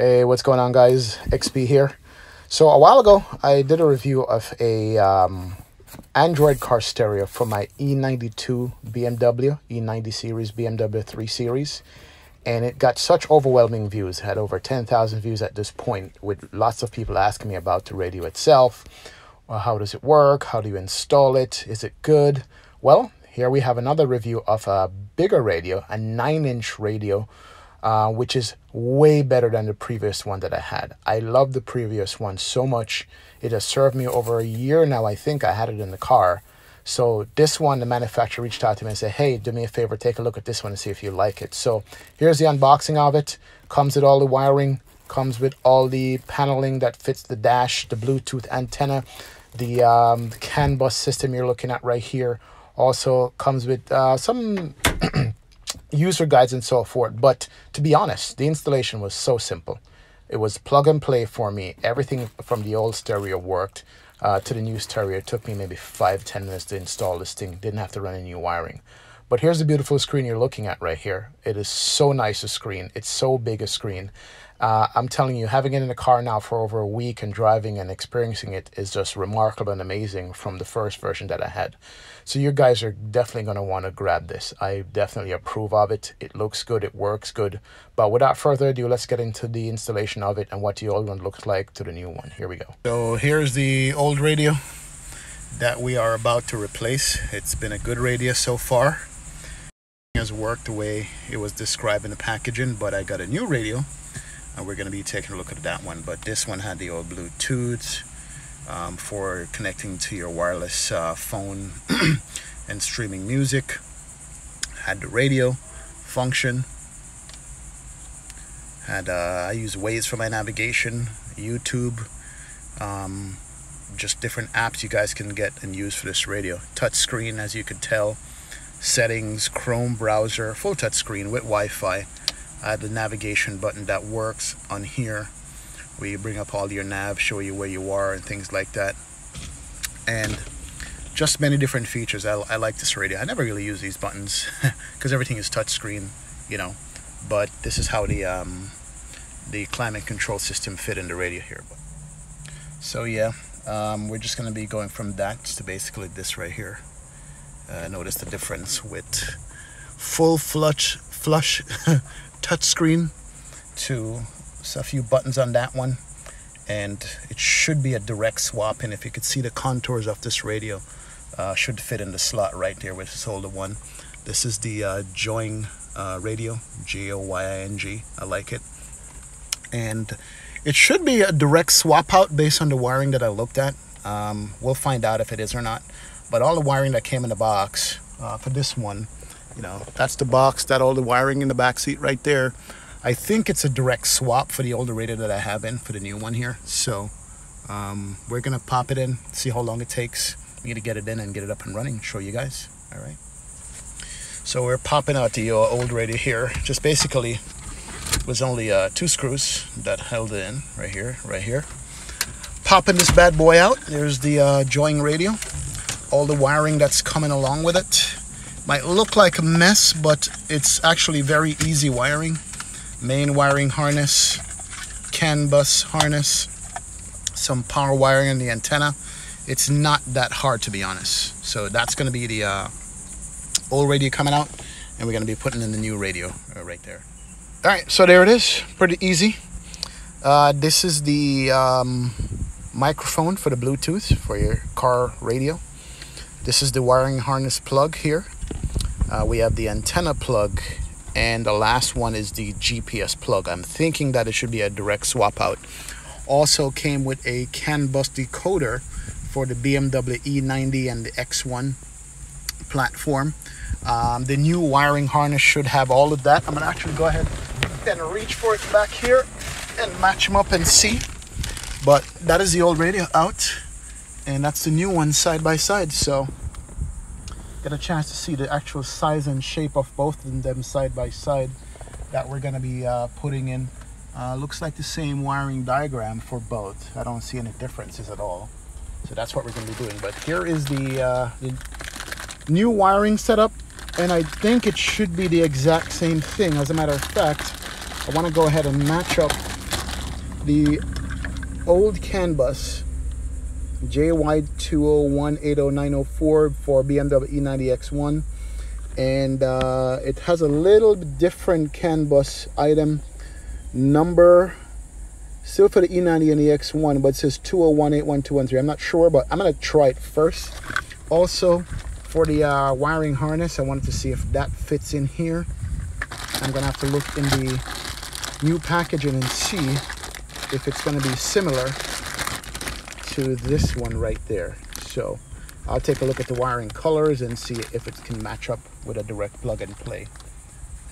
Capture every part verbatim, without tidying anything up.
Hey, what's going on, guys? X B here. So a while ago, I did a review of a um, Android car stereo for my E ninety-two B M W, E ninety series, B M W three series. And it got such overwhelming views. It had over ten thousand views at this point, with lots of people asking me about the radio itself. Well, how does it work? How do you install it? Is it good? Well, here we have another review of a bigger radio, a nine inch radio, Uh, which is way better than the previous one that I had. I love the previous one so much. It has served me over a year now. I think I had it in the car. So this one, the manufacturer reached out to me and said, hey, do me a favor, take a look at this one and see if you like it. So here's the unboxing of it. Comes with all the wiring, comes with all the paneling that fits the dash, the Bluetooth antenna, the, um, the CAN bus system you're looking at right here. Also comes with uh, some user guides and so forth. But to be honest, the installation was so simple. It was plug and play for me. Everything from the old stereo worked uh, to the new stereo. It took me maybe five ten minutes to install this thing. Didn't have to run any new wiring. But here's the beautiful screen you're looking at right here. It is so nice a screen. It's so big a screen. Uh, I'm telling you, having it in the car now for over a week and driving and experiencing it is just remarkable and amazing from the first version that I had. So you guys are definitely going to want to grab this. I definitely approve of it. It looks good. It works good. But without further ado, let's get into the installation of it and what the old one looks like to the new one. Here we go. So here's the old radio that we are about to replace. It's been a good radio so far. It has worked the way it was described in the packaging, but I got a new radio. Uh, we're going to be taking a look at that one, but this one had the old Bluetooth um, for connecting to your wireless uh, phone and streaming music. Had the radio function. Had uh, I use Waze for my navigation, YouTube, um, just different apps you guys can get and use for this radio. Touchscreen, as you could tell. Settings, Chrome browser, full touchscreen with Wi-Fi. I have the navigation button that works on here, where you bring up all your nav, show you where you are and things like that, and just many different features. I, I like this radio. I never really use these buttons because everything is touchscreen, you know. But this is how the um, the climate control system fit in the radio here. So yeah, um, we're just going to be going from that to basically this right here. Uh, notice the difference with full flush flush. Touchscreen to so a few buttons on that one, and it should be a direct swap. And if you could see the contours of this radio, uh, should fit in the slot right there, which is the older one. This is the uh, Joying uh, radio, J O Y I N G. I like it, and it should be a direct swap out based on the wiring that I looked at. Um, we'll find out if it is or not. But all the wiring that came in the box uh, for this one. You know, that's the box, that all the wiring in the back seat right there. I think it's a direct swap for the older radio that I have in for the new one here. So um, we're going to pop it in, see how long it takes me to get it in and get it up and running, show you guys. All right. So we're popping out the uh, old radio here. Just basically was only uh, two screws that held it in right here, right here. Popping this bad boy out. There's the uh, Joying radio, all the wiring that's coming along with it. Might look like a mess, but it's actually very easy wiring. Main wiring harness, CAN bus harness, some power wiring in the antenna. It's not that hard, to be honest. So that's going to be the uh, old radio coming out, and we're going to be putting in the new radio uh, right there. All right, so there it is. Pretty easy. Uh, this is the um, microphone for the Bluetooth for your car radio. This is the wiring harness plug here. Uh, we have the antenna plug, and the last one is the G P S plug. I'm thinking that it should be a direct swap out. Also came with a CAN bus decoder for the B M W E ninety and the X one platform. Um, the new wiring harness should have all of that. I'm going to actually go ahead and reach for it back here and match them up and see. But that is the old radio out, and that's the new one side by side. So get a chance to see the actual size and shape of both of them side by side that we're going to be uh, putting in. Uh, looks like the same wiring diagram for both. I don't see any differences at all. So that's what we're going to be doing. But here is the, uh, the new wiring setup, and I think it should be the exact same thing. As a matter of fact, I want to go ahead and match up the old CAN bus J Y two oh one eight oh nine oh four for B M W E ninety X one, and uh, it has a little different CAN bus item number still for the E ninety and the X one, but it says two oh one eight one two one three. I'm not sure, but I'm gonna try it first. Also, for the uh, wiring harness, I wanted to see if that fits in here. I'm gonna have to look in the new packaging and see if it's gonna be similar to this one right there. So I'll take a look at the wiring colors and see if it can match up with a direct plug and play.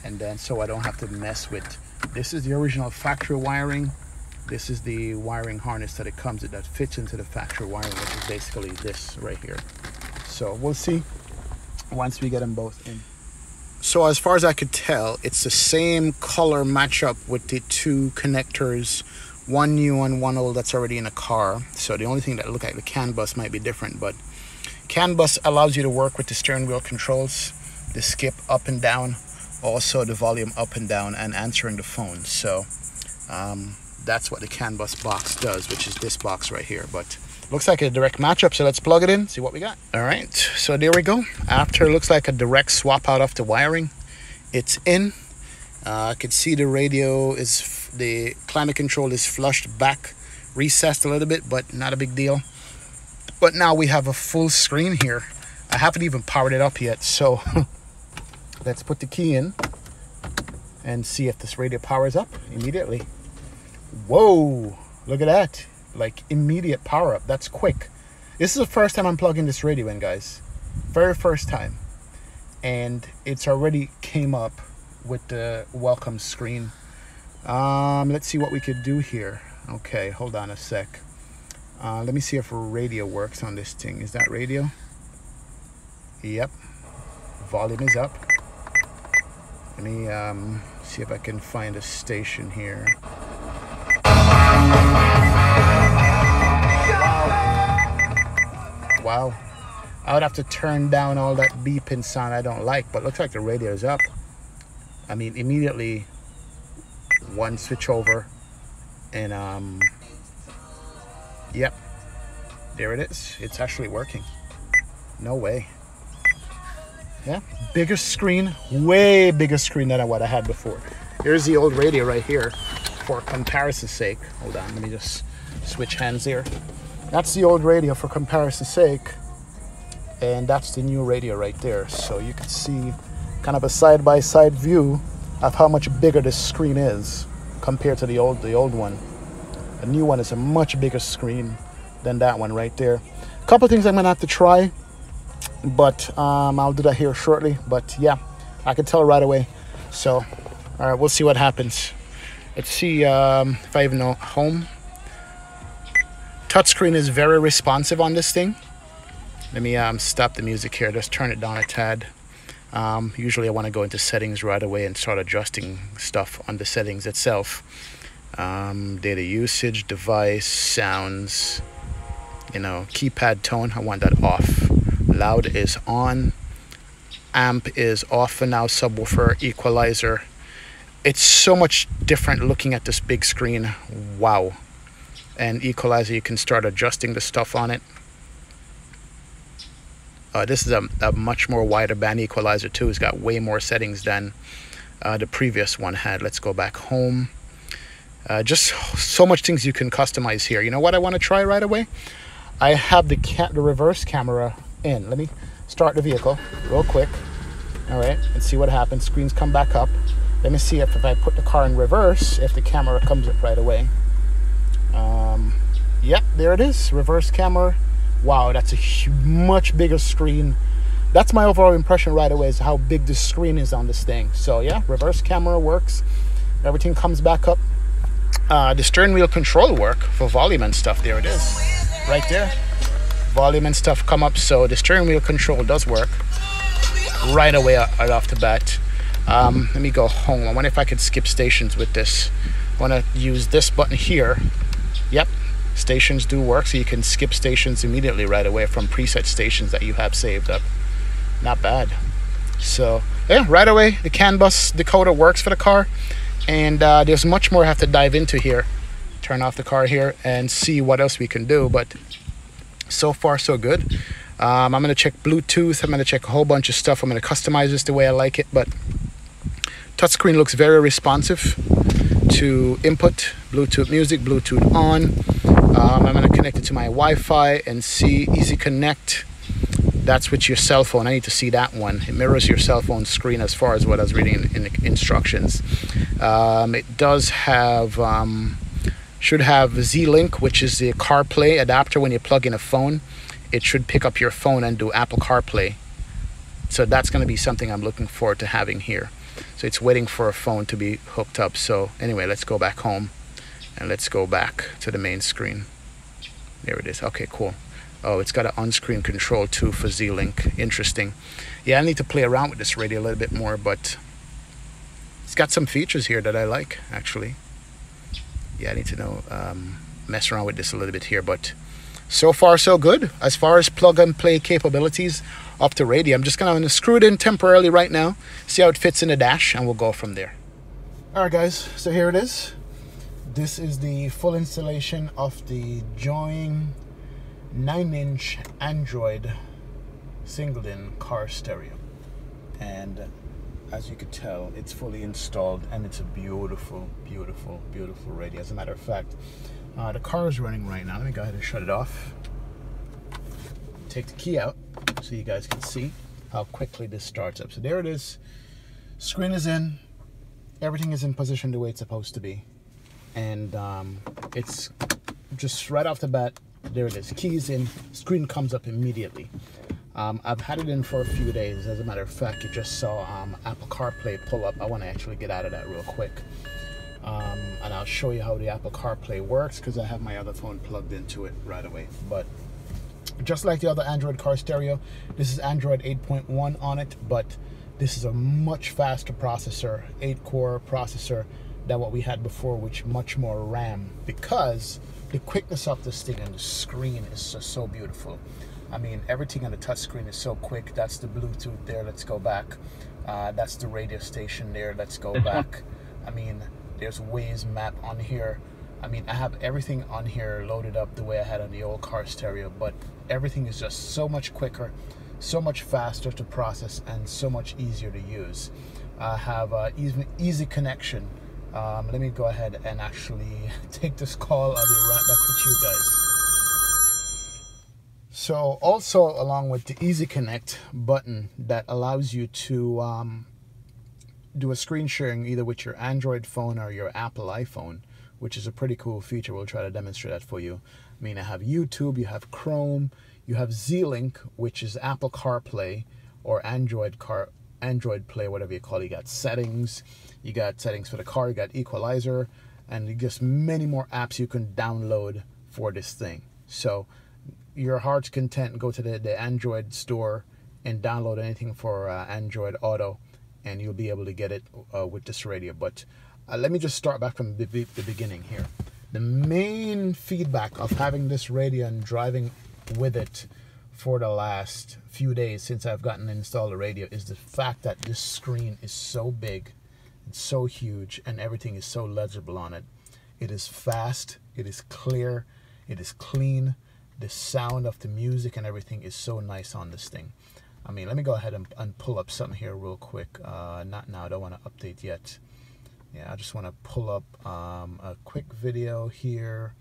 And then so I don't have to mess with, this is the original factory wiring. This is the wiring harness that it comes with that fits into the factory wiring, which is basically this right here. So we'll see once we get them both in. So as far as I could tell, it's the same color matchup with the two connectors, one new and one old that's already in a car. So the only thing that look like the CAN bus might be different, but CAN bus allows you to work with the steering wheel controls, the skip up and down, also the volume up and down, and answering the phone. So um, that's what the CAN bus box does, which is this box right here. But looks like a direct matchup, so let's plug it in, see what we got. All right, so there we go. After it looks like a direct swap out of the wiring, it's in. Uh, I could see the radio is, the climate control is flushed back, recessed a little bit, but not a big deal. But now we have a full screen here. I haven't even powered it up yet, so let's put the key in and see if this radio powers up immediately. Whoa, look at that. Like immediate power up. That's quick. This is the first time I'm plugging this radio in, guys. Very first time. And it's already came up with the welcome screen. Um, let's see what we could do here. Okay, hold on a sec. Uh, let me see if radio works on this thing. Is that radio? Yep. Volume is up. Let me um, see if I can find a station here. Wow. I would have to turn down all that beeping sound I don't like, but it looks like the radio is up. I mean, immediately one switch over and um, yep, there it is. It's actually working. No way. Yeah, bigger screen, way bigger screen than what I had before. Here's the old radio right here for comparison's sake. Hold on, let me just switch hands here. That's the old radio for comparison's sake, and that's the new radio right there. So you can see kind of a side-by-side view of how much bigger this screen is compared to the old the old one. The new one is a much bigger screen than that one right there. A couple of things I'm gonna have to try, but um, I'll do that here shortly. But yeah, I can tell right away. So all right, we'll see what happens. Let's see um, if I even know home. Touchscreen is very responsive on this thing. Let me um, stop the music here, just turn it down a tad. Um, usually I want to go into settings right away and start adjusting stuff on the settings itself. Um, data usage, device, sounds, you know, keypad tone, I want that off. Loud is on, amp is off for now, subwoofer, equalizer. It's so much different looking at this big screen, wow. And equalizer, you can start adjusting the stuff on it. Uh, this is a, a much more wider band equalizer too. It's got way more settings than uh, the previous one had. Let's go back home. Uh, just so much things you can customize here. You know what I want to try right away? I have the, ca the reverse camera in. Let me start the vehicle real quick. All right, let's see what happens. Screens come back up. Let me see if, if I put the car in reverse, if the camera comes up right away. Um, yep, there it is, reverse camera. Wow, that's a huge, much bigger screen. That's my overall impression right away, is how big the screen is on this thing. So yeah, reverse camera works. Everything comes back up. Uh, the steering wheel control work for volume and stuff. There it is, right there. Volume and stuff come up, so the steering wheel control does work right away, right off the bat. Um, let me go home. I wonder if I could skip stations with this. I want to use this button here. Yep, stations do work, so you can skip stations immediately right away from preset stations that you have saved up. Not bad. So yeah, right away the CAN bus decoder works for the car, and uh, there's much more I have to dive into here turn off the car here and see what else we can do. But so far, so good. Um, I'm going to check Bluetooth. I'm going to check a whole bunch of stuff. I'm going to customize this the way I like it. But touchscreen looks very responsive to input, Bluetooth music, Bluetooth on. Um, I'm going to connect it to my Wi-Fi and see Easy Connect. That's with your cell phone. I need to see that one. It mirrors your cell phone screen as far as what I was reading in, in the instructions. Um, it does have, um, should have Z-Link, which is the CarPlay adapter. When you plug in a phone, it should pick up your phone and do Apple CarPlay. So that's going to be something I'm looking forward to having here. So it's waiting for a phone to be hooked up. So anyway, let's go back home and let's go back to the main screen. There it is. Okay, cool. Oh, it's got an on-screen control too for Z-Link. Interesting. Yeah, I need to play around with this radio a little bit more, but it's got some features here that I like, actually. Yeah, I need to know, um, mess around with this a little bit here, but so far, so good. As far as plug-and-play capabilities up to radio, I'm just going to screw it in temporarily right now, see how it fits in the dash, and we'll go from there. All right, guys, so here it is. This is the full installation of the Joying nine inch Android single-din car stereo, and as you could tell, it's fully installed, and it's a beautiful, beautiful, beautiful radio. As a matter of fact, uh, the car is running right now. Let me go ahead and shut it off, take the key out so you guys can see how quickly this starts up. So there it is. Screen is in, everything is in position the way it's supposed to be, and um, it's just right off the bat. There it is. Keys in, screen comes up immediately. Um, I've had it in for a few days. As a matter of fact, you just saw um, Apple CarPlay pull up. I want to actually get out of that real quick. Um, and I'll show you how the Apple CarPlay works because I have my other phone plugged into it right away. But just like the other Android car stereo, this is Android eight point one on it, but this is a much faster processor, eight core processor than what we had before, which much more RAM, because the quickness of this thing and the screen is just so beautiful. I mean, everything on the touchscreen is so quick. That's the Bluetooth there. Let's go back. Uh, that's the radio station there. Let's go back. I mean, there's Waze map on here. I mean, I have everything on here loaded up the way I had on the old car stereo, but everything is just so much quicker, so much faster to process, and so much easier to use. I have uh, easy, easy connection. Um, let me go ahead and actually take this call. I'll be right back with you guys. So also along with the Easy Connect button that allows you to um, do a screen sharing either with your Android phone or your Apple iPhone, which is a pretty cool feature. We'll try to demonstrate that for you. I mean, I have YouTube, you have Chrome, you have Z-Link, which is Apple CarPlay or Android Car Android Play, whatever you call it. You got settings. You got settings for the car, you got equalizer, and just many more apps you can download for this thing. So your heart's content, go to the, the Android store and download anything for uh, Android Auto, and you'll be able to get it uh, with this radio. But uh, let me just start back from the, the beginning here. The main feedback of having this radio and driving with it for the last few days since I've gotten installed the radio is the fact that this screen is so big. It's so huge, and everything is so legible on it. It is fast, it is clear, it is clean. The sound of the music and everything is so nice on this thing. I mean, let me go ahead and, and pull up something here real quick. Uh, not now, I don't want to update yet. Yeah, I just want to pull up um, a quick video here.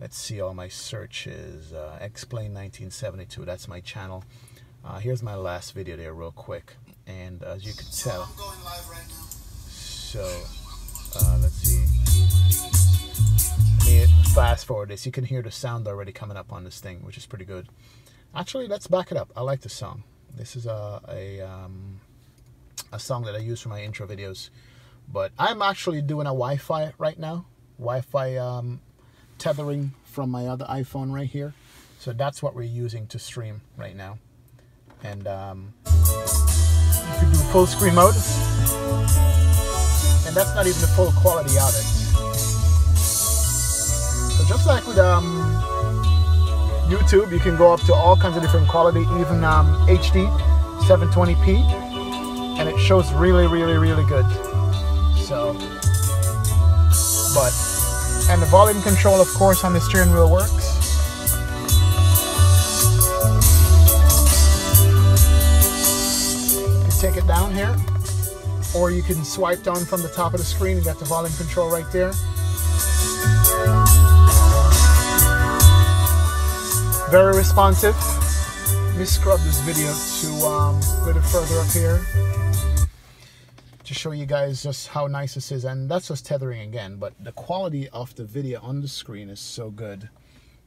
Let's see all my searches. Uh, Explain nineteen seventy-two, that's my channel. Uh, here's my last video there real quick. And as you can tell, I'm going live right now. So uh, let's see. Let me fast forward this. You can hear the sound already coming up on this thing, which is pretty good. Actually, let's back it up. I like this song. This is a a, um, a song that I use for my intro videos. But I'm actually doing a Wi-Fi right now. Wi-Fi um, tethering from my other iPhone right here. So that's what we're using to stream right now. And um, you can do full screen mode. And that's not even the full quality of it. So just like with um, YouTube, you can go up to all kinds of different quality, even um, H D, seven twenty p, and it shows really, really, really good. So, but And the volume control, of course, on the steering wheel works. You can take it down here, or you can swipe down from the top of the screen. You got the volume control right there. Very responsive. Let me scrub this video to um, a little further up here to show you guys just how nice this is. And that's just tethering again, but the quality of the video on the screen is so good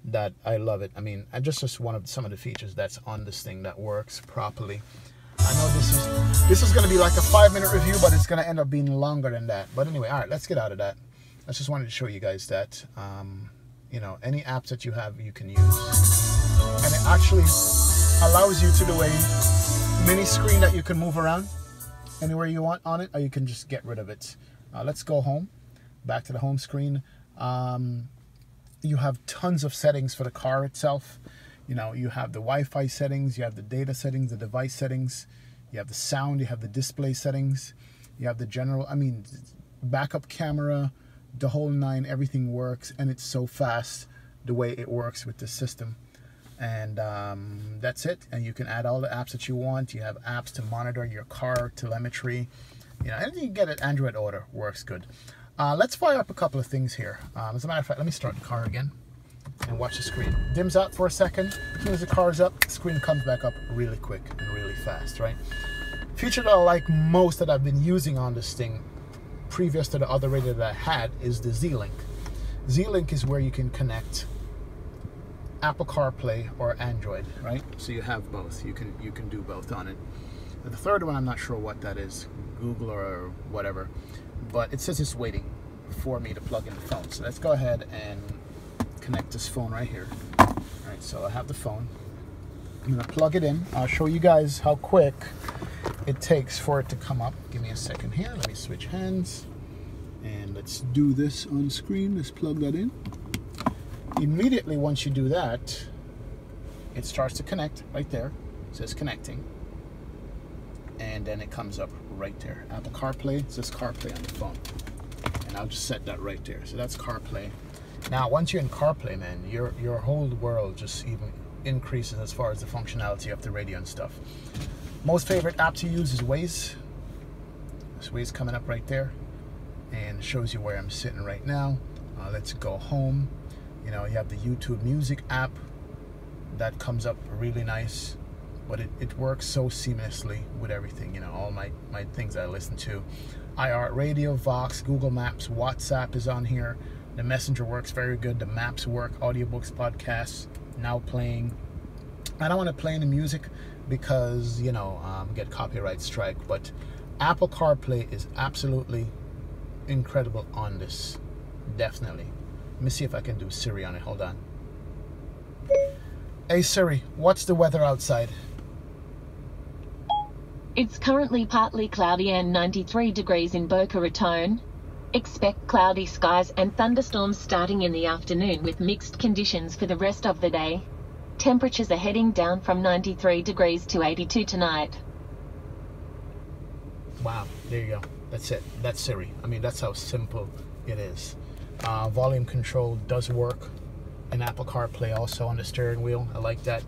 that I love it. I mean, I just just one of some of the features that's on this thing that works properly. I know this is this is going to be like a five minute review, but it's going to end up being longer than that. But anyway, all right, let's get out of that. I just wanted to show you guys that um, you know, any apps that you have, you can use, and it actually allows you to do a mini screen that you can move around anywhere you want on it, or you can just get rid of it. Uh, let's go home, back to the home screen. Um, you have tons of settings for the car itself. You know, you have the Wi-Fi settings, you have the data settings, the device settings, you have the sound, you have the display settings, you have the general, I mean, backup camera, the whole nine. Everything works, and it's so fast the way it works with this system. And um, that's it. And you can add all the apps that you want. You have apps to monitor your car, telemetry, you know, anything you get at Android Auto works good. Uh, let's fire up a couple of things here. Um, as a matter of fact, let me start the car again and watch the screen. Dims out for a second. As soon as the car's up, the screen comes back up really quick and really fast, right? Feature that I like most that I've been using on this thing previous to the other radio that I had is the Z-Link. Z-Link is where you can connect Apple CarPlay or Android, right? So you have both. You can you can do both on it. And the third one, I'm not sure what that is, Google or whatever, but it says it's waiting for me to plug in the phone. So let's go ahead and connect this phone right here. All right, so I have the phone. I'm gonna plug it in. I'll show you guys how quick it takes for it to come up. Give me a second here. Let me switch hands, and let's do this on screen. Let's plug that in. Immediately once you do that, it starts to connect right there. It says connecting, and then it comes up right there. Apple CarPlay, it says CarPlay on the phone, and I'll just set that right there. So that's CarPlay. Now once you're in CarPlay, man, your your whole world just even increases as far as the functionality of the radio and stuff. Most favorite app to use is Waze. This Waze coming up right there, and shows you where I'm sitting right now. Uh, let's go home. You know, you have the YouTube Music app that comes up really nice, but it, it works so seamlessly with everything. You know, all my, my things that I listen to. iHeartRadio, Vox, Google Maps, WhatsApp is on here. The Messenger works very good. The Maps work, audiobooks, podcasts, now playing. I don't want to play any music because, you know, um, get copyright strike, but Apple CarPlay is absolutely incredible on this, definitely. Let me see if I can do Siri on it. Hold on. Hey Siri, what's the weather outside? It's currently partly cloudy and ninety-three degrees in Boca Raton. Expect cloudy skies and thunderstorms starting in the afternoon with mixed conditions for the rest of the day. Temperatures are heading down from ninety-three degrees to eighty-two tonight. Wow, there you go. That's it. That's Siri. I mean, that's how simple it is. Uh, volume control does work in Apple CarPlay also on the steering wheel. I like that.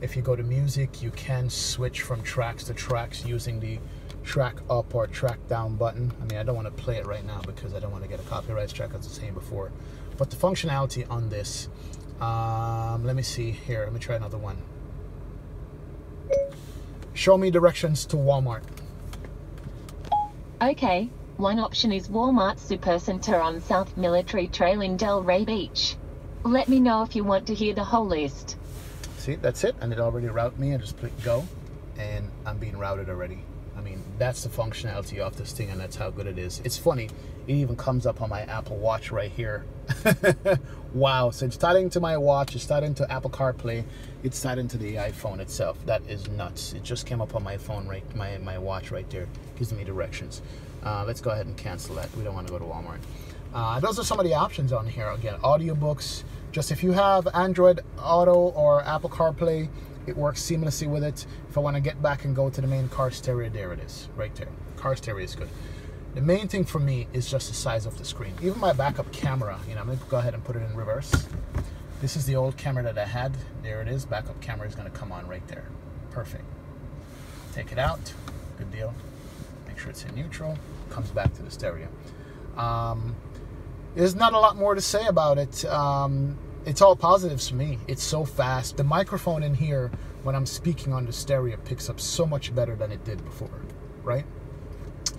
If you go to music, you can switch from tracks to tracks using the track up or track down button. I mean, I don't want to play it right now because I don't want to get a copyright strike, as I was saying before. But the functionality on this, um, let me see here. Let me try another one. Show me directions to Walmart. Okay. One option is Walmart Supercenter on South Military Trail in Delray Beach. Let me know if you want to hear the whole list. See, that's it, and it already routed me. I just click go, and I'm being routed already. I mean, that's the functionality of this thing, and that's how good it is. It's funny, it even comes up on my Apple Watch right here. Wow, so it's tied into my watch, it's tied into Apple CarPlay, it's tied into the iPhone itself. That is nuts. It just came up on my phone, right, my, my watch right there. It gives me directions. Uh, let's go ahead and cancel that. We don't want to go to Walmart. Uh, those are some of the options on here. Again, audiobooks. Just if you have Android Auto or Apple CarPlay, it works seamlessly with it. If I want to get back and go to the main car stereo, there it is, right there. Car stereo is good. The main thing for me is just the size of the screen. Even my backup camera, you know, I'm going to go ahead and put it in reverse. This is the old camera that I had. There it is. Backup camera is going to come on right there. Perfect. Take it out. Good deal. Make sure it's in neutral. Comes back to the stereo. Um, there's not a lot more to say about it. Um, it's all positives for me. It's so fast. The microphone in here, when I'm speaking on the stereo, picks up so much better than it did before, right?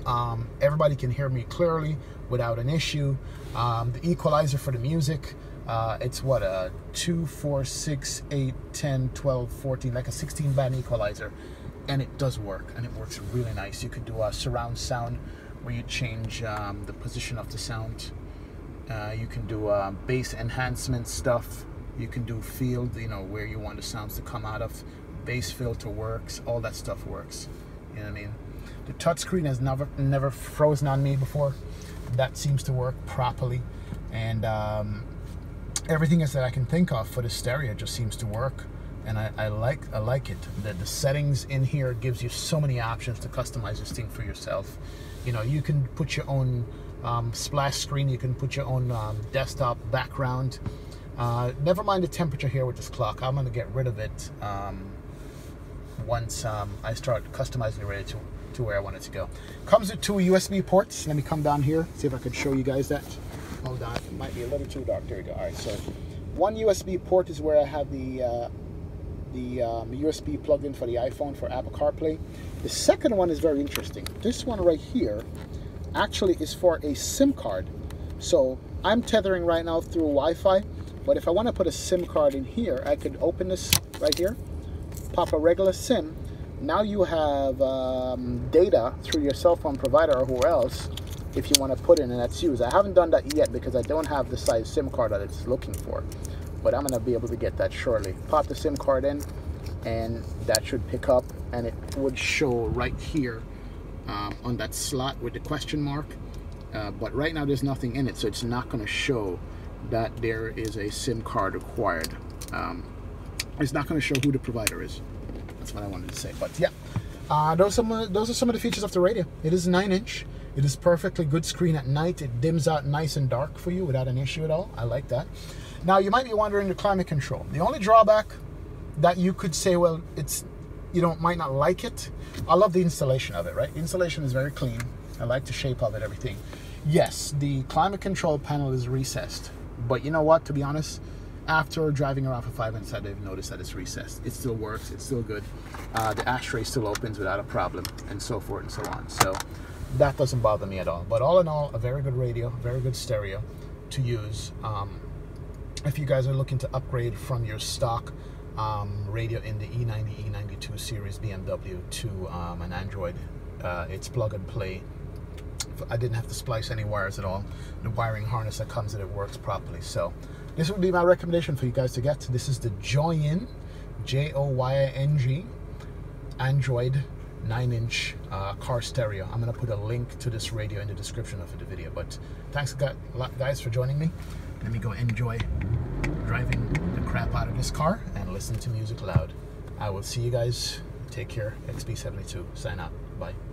Um, everybody can hear me clearly without an issue. Um, the equalizer for the music, uh, it's what, a two, four, six, eight, ten, twelve, fourteen, like a sixteen band equalizer. And it does work, and it works really nice. You could do a surround sound where you change um, the position of the sound. Uh, you can do uh, bass enhancement stuff. You can do field, you know, where you want the sounds to come out of. Bass filter works, all that stuff works. You know what I mean? The touchscreen has never never frozen on me before. That seems to work properly. And um, everything else that I can think of for the stereo just seems to work. And I, I like I like it. The, the settings in here gives you so many options to customize this thing for yourself. You know, you can put your own um, splash screen. You can put your own um, desktop background. Uh, never mind the temperature here with this clock. I'm going to get rid of it um, once um, I start customizing it ready to, to where I want it to go. Comes with two U S B ports. Let me come down here, see if I can show you guys that. Hold on. It might be a little too dark. There we go. All right. So one U S B port is where I have the... Uh, the um, U S B plugged in for the iPhone for Apple CarPlay. The second one is very interesting. This one right here actually is for a SIM card. So I'm tethering right now through Wi-Fi, but if I want to put a SIM card in here, I could open this right here, pop a regular SIM. Now you have um, data through your cell phone provider or who else if you want to put in, and that's used. I haven't done that yet because I don't have the size SIM card that it's looking for. But I'm going to be able to get that shortly. Pop the SIM card in, and that should pick up, and it would show right here um, on that slot with the question mark. Uh, but right now there's nothing in it, so it's not going to show that there is a SIM card required. Um, it's not going to show who the provider is. That's what I wanted to say. But yeah, uh, those, are some, those are some of the features of the radio. It is nine inch. It is perfectly good screen at night. It dims out nice and dark for you without an issue at all. I like that. Now, you might be wondering the climate control. The only drawback that you could say, well, it's you don't might not like it. I love the installation of it, right? Installation is very clean. I like the shape of it, everything. Yes, the climate control panel is recessed. But you know what? To be honest, after driving around for five minutes, I've noticed that it's recessed. It still works. It's still good. Uh, the ashtray still opens without a problem, and so forth and so on. So that doesn't bother me at all. But all in all, a very good radio, very good stereo to use. Um, If you guys are looking to upgrade from your stock um, radio in the E ninety, E ninety-two series B M W to um, an Android, uh, it's plug and play. I didn't have to splice any wires at all. The wiring harness that comes in, it works properly. So this would be my recommendation for you guys to get. This is the Joying, J O Y I N G, Android nine inch uh, car stereo. I'm going to put a link to this radio in the description of the video. But thanks a lot, guys, for joining me. Let me go enjoy driving the crap out of this car and listen to music loud. I will see you guys. Take care. X B seventy-two. Sign out. Bye.